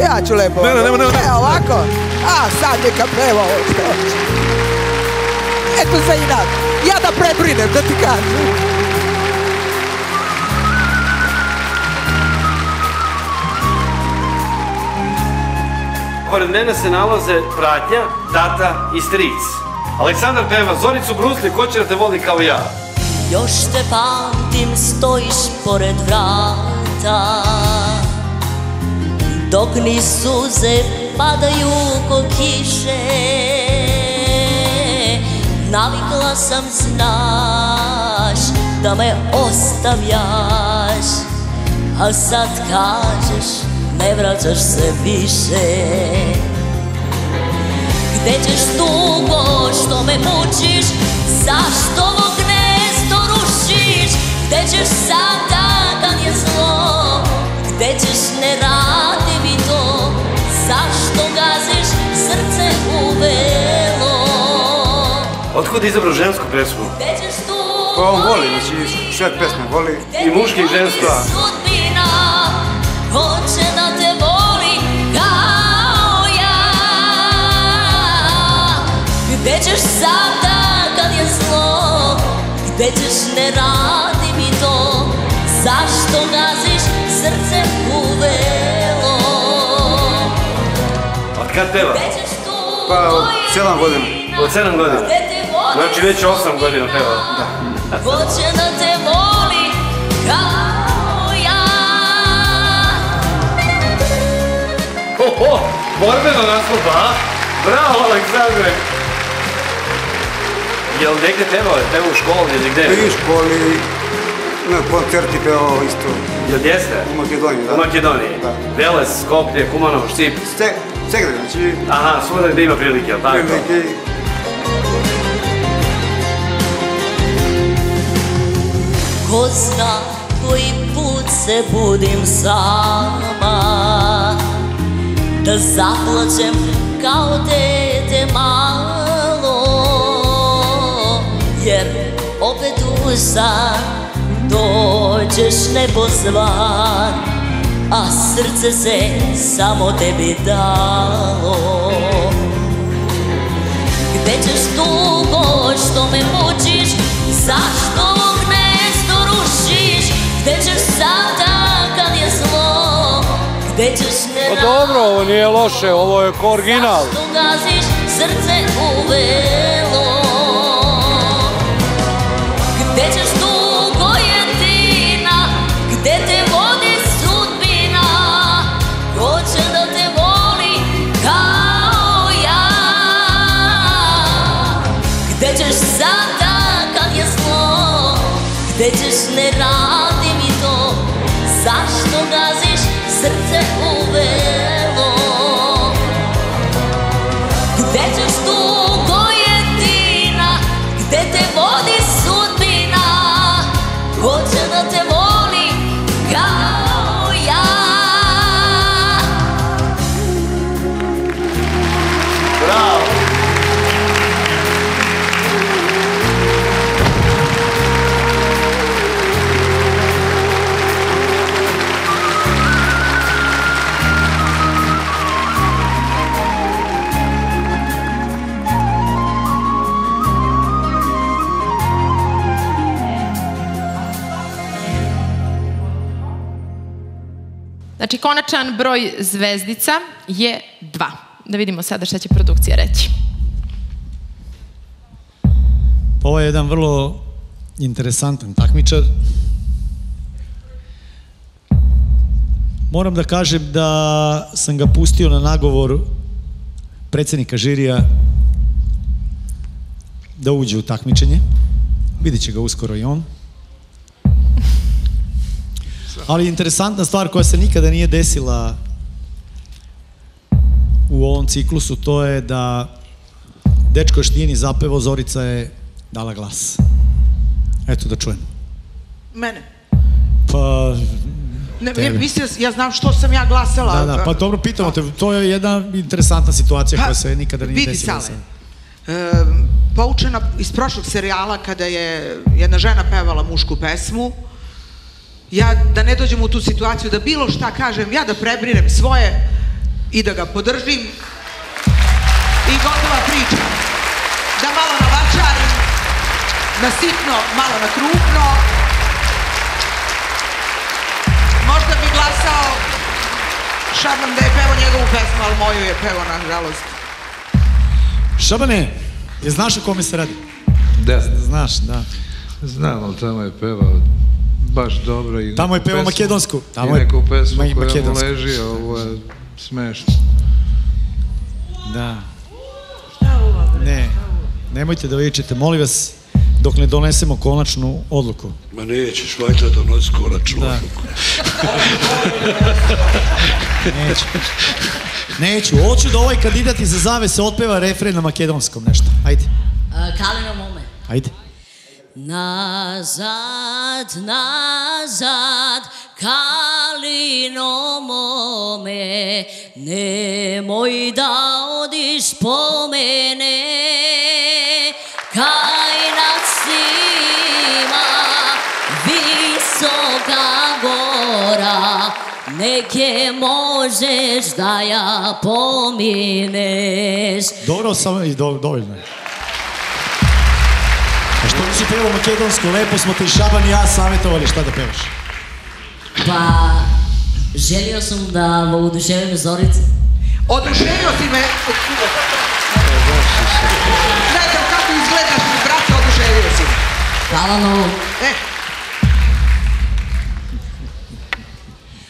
Ja ću lepo. Ne, ovako. A, sad neka preva ovo što hoće. Eto za inat. Ja da prebrinem, da ti kažem. Pored mene se nalaze bratnja, tata i stric. Aleksandar peva Zoricu Brunclik, Ko će da te voli kao ja. Još te pamtim, stojiš pored vrata, dok ni suze padaju ko kiše. Navikla sam, znaš, da me ostavljaš, a sad kažeš ne vraćaš se više. Gde ćeš tugo što me mučiš, zašto ovo gnezdo rušiš? Gde ćeš sada kad je zlo, gde ćeš ne radi mi to? Zašto gaziš srce u belo? Otkud izabro žensku pesmu? Pa on voli, znači sve pesme voli. I muški i ženska. Ko će da te voli kao ja? Gde ćeš sada kad je zlo, gde ćeš ne radi mi to? Zašto gaziš srce u velo? Od kad peva? Pa od 7 godina. Od 7 godina? Znači već 8 godina peva. Ko će da te voli kao ja? Oho, borbeno nastupa, a? Bravo, Aleksandre! Jel negdje pevao? Pevao u školi ili gdje? I u školi, na koncerti pevao isto. Jel jeste? U Makedoniji, da. U Makedoniji? Da. Veles, Skopje, Kumanov, Štip? Segre, znači... Aha, svuda gdje ima prilike, ali tako? Prilike. Ko zna koji put se budim sama, da zaplaćem kao dete malo, jer opet u san dođeš nepozvan, a srce se samo tebi dalo. Gde ćeš tugo što me mučiš, zašto gnezdo rušiš? Gde ćeš sada kad je zlo? Pa dobro, ovo nije loše, ovo je ko original. Zašto gaziš srce u velo? Gde ćeš tugo jedina, gde te vodi sudbina? Ko će da te voli kao ja? Gde ćeš sada kad je zlo, gde ćeš ne radi mi to? Zašto gaziš srce u velo? Gde ćeš tugo jedina, gde te vodi sudbina? Ko će da te voli kao ja? Bravo! Znači, konačan broj zvezdica je 2. Da vidimo sada šta će produkcija reći. Ovo je jedan vrlo interesantan takmičar. Moram da kažem da sam ga pustio na nagovor predsednika žirija da uđe u takmičenje. Vidit će ga uskoro i on. Ali interesantna stvar koja se nikada nije desila u ovom ciklusu, to je da dečko još nije ni zapevao, Zorica je dala glas. Eto da čujemo. Mene? Pa... Ja znam što sam ja glasala. Da, da, pa dobro, pitamo te, to je jedna interesantna situacija koja se nikada nije desila. Vidi, Sale, poučena iz prošlog serijala kada je jedna žena pevala mušku pesmu, ja da ne dođem u tu situaciju da bilo šta kažem, ja da prebrinem svoje, i da ga podržim i gotova priča, da malo navačarim na sitno, malo na krupno. Možda bi glasao Šaban da je peo njegovu pesmu, ali moju je peo, nažalost. Šabane, je znaš o kome se radi? Da. Znaš, da. Znam, ali tamo je pevao baš dobro. Tamo je pevao makedonsku. I neku pesmu koja mu leži, ovo je smešno. Da. Ne, nemojte da vičete, molim vas, dok ne donesemo konačnu odluku. Ma nećeš, vajte da donosi konačnu odluku. Neću. Neću, hoću da ovaj kandidat iza zavese otpeva refren na makedonskom nešto. Ajde. Kaleno mome. Ajde. Nazad, nazad, kalino mome, nemoj da odiš po mene, kaj nad svima visoka gora, nek je možeš da ja pomineš. Dobro, samo i dovoljno je. Što nisi pevao makedonsku, lepo smo te i Šaban i ja savjetovali šta da pevaš. Pa, želio sam da oduševim Zoricu. Oduševio si me! Ne znam kako izgledaš mi, brate, oduševio si me. Hvala na ovom.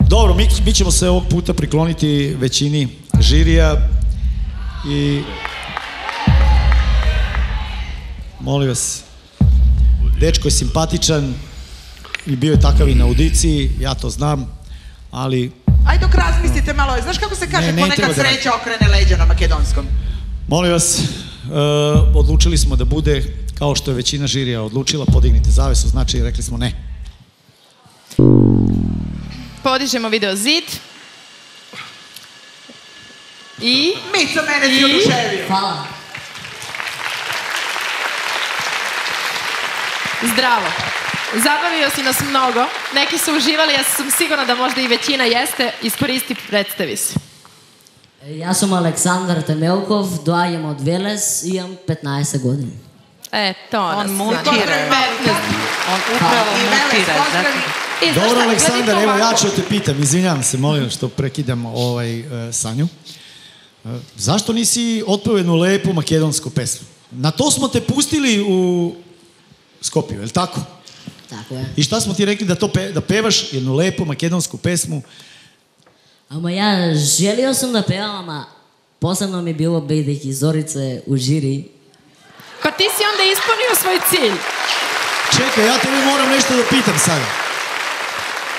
Dobro, mi ćemo se ovog puta prikloniti većini žirija i... Molim vas. Dečko je simpatičan i bio je takav i na audiciji, ja to znam, ali... Ajde dok razmislite malo, znaš kako se kaže ponekad sreća okrene leđa na makedonskom? Molim vas, odlučili smo da bude kao što je većina žirija odlučila, podignite zavesu, znači rekli smo ne. Podižemo video zid. I... Mico, mene si oduševio. Hvala. Zdravo. Zabavio si nas mnogo. Neki su uživali, ja sam sigurna da možda i većina jeste. Iskoristi, predstavi se. Ja sam Aleksandar Temelkov, doajem od Veles, imam 15 godina. E, to nas. On mutira. On upravo mutira. Dobro, Aleksandar, evo ja ću te pitam, izvinjam se, molim što prekidam ovaj Sanju. Zašto nisi otpeo jednu lepu makedonsku pesmu? Na to smo te pustili u... Skopju, je li tako? Tako je. I šta smo ti rekli da pevaš jednu lepu makedonsku pesmu? Ama ja želio sam da pevam, ama posebno mi je bilo bedek i Zorice u žiri. Pa ti si onda ispunio svoj cilj. Čekaj, ja tebi moram nešto da pitam sada.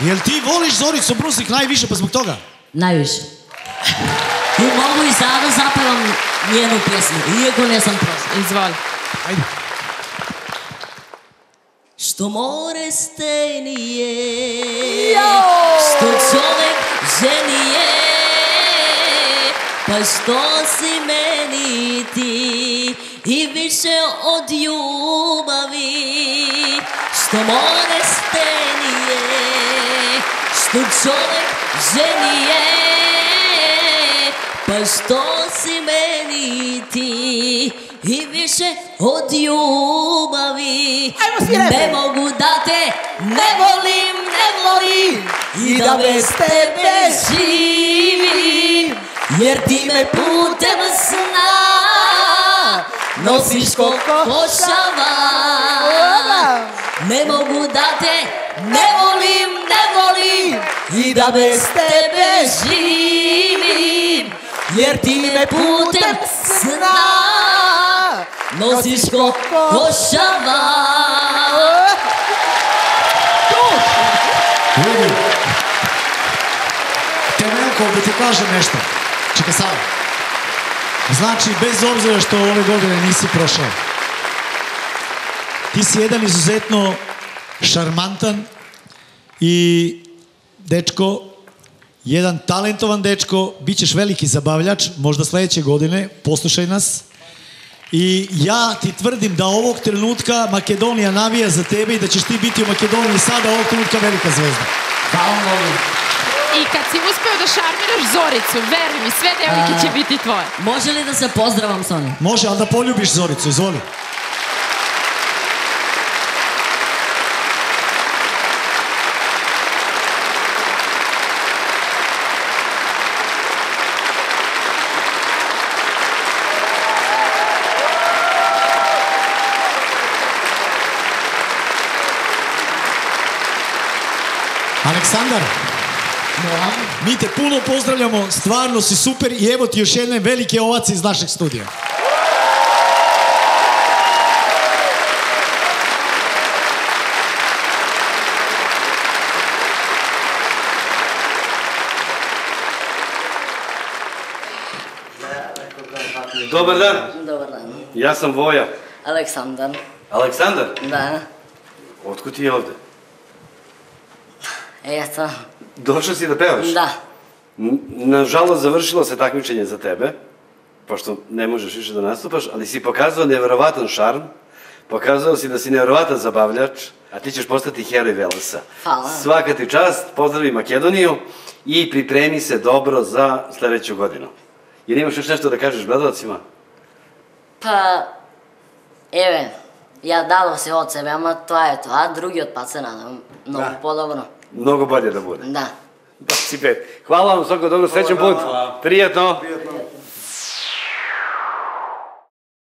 Jel ti voliš Zoricu Brunclik najviše pa zbog toga? Najviše. I mogu i sada zapevam njenu pjesmu, iako ne sam prošla. Izvoli. Ajde. Što more stenije, što čovek ženije, pa što si meni ti i više od ljubavi. Što more stenije, što čovek ženije, pa što si meni ti i više od ljubavi. Ne mogu da te ne volim, ne volim i da bez tebe živim, jer ti me putem sna nosiš ko košava. Ne mogu da te ne volim, ne volim i da bez tebe živim, jer ti me putem sna nosiš ko košava. Ljudi, Temelkov, da ti kažem nešto. Čekaj sada. Znači, bez obzira što ove godine nisi prošao, ti si jedan izuzetno šarmantan i dečko, jedan talentovan dečko, bit ćeš veliki zabavljač, možda sledeće godine, poslušaj nas. I ja ti tvrdim da ovog trenutka Makedonija navija za tebe i da ćeš ti biti u Makedoniji sada ovog trenutka velika zvezda. Hvala vam. I kad si uspeo da šarmiraš Zoricu, veruj mi, sve devojke će biti tvoje. Može li da se pozdravam, Sonja? Može, ali da poljubiš Zoricu, izvoli. Aleksandar, mi te puno pozdravljamo, stvarno si super i evo ti još jedne velike ovace iz našeg studija. Dobar dan. Dobar dan. Ja sam Voja. Aleksandar. Aleksandar? Da. Otkud ti je ovde? Eto. Došla si da pevaš? Da. Nažalost, završilo se takmičenje za tebe, pošto ne možeš više da nastupaš, ali si pokazao nevjerovatan šarm, pokazao si da si nevjerovatan zabavljač, a ti ćeš postati heroj Velesa. Hvala. Svaka ti čast, pozdravi Makedoniju i pripremi se dobro za sledeću godinu. Jer imaš još nešto da kažeš gledalcima? Pa, evo, ja dalo se od sebe, ama to je to, a drugi od pacena, mnogo podobno. Mnogo bolje da bude. Da. Hvala vam, svako dobro, srećan put. Prijatno.